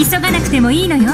急がなくてもいいのよ。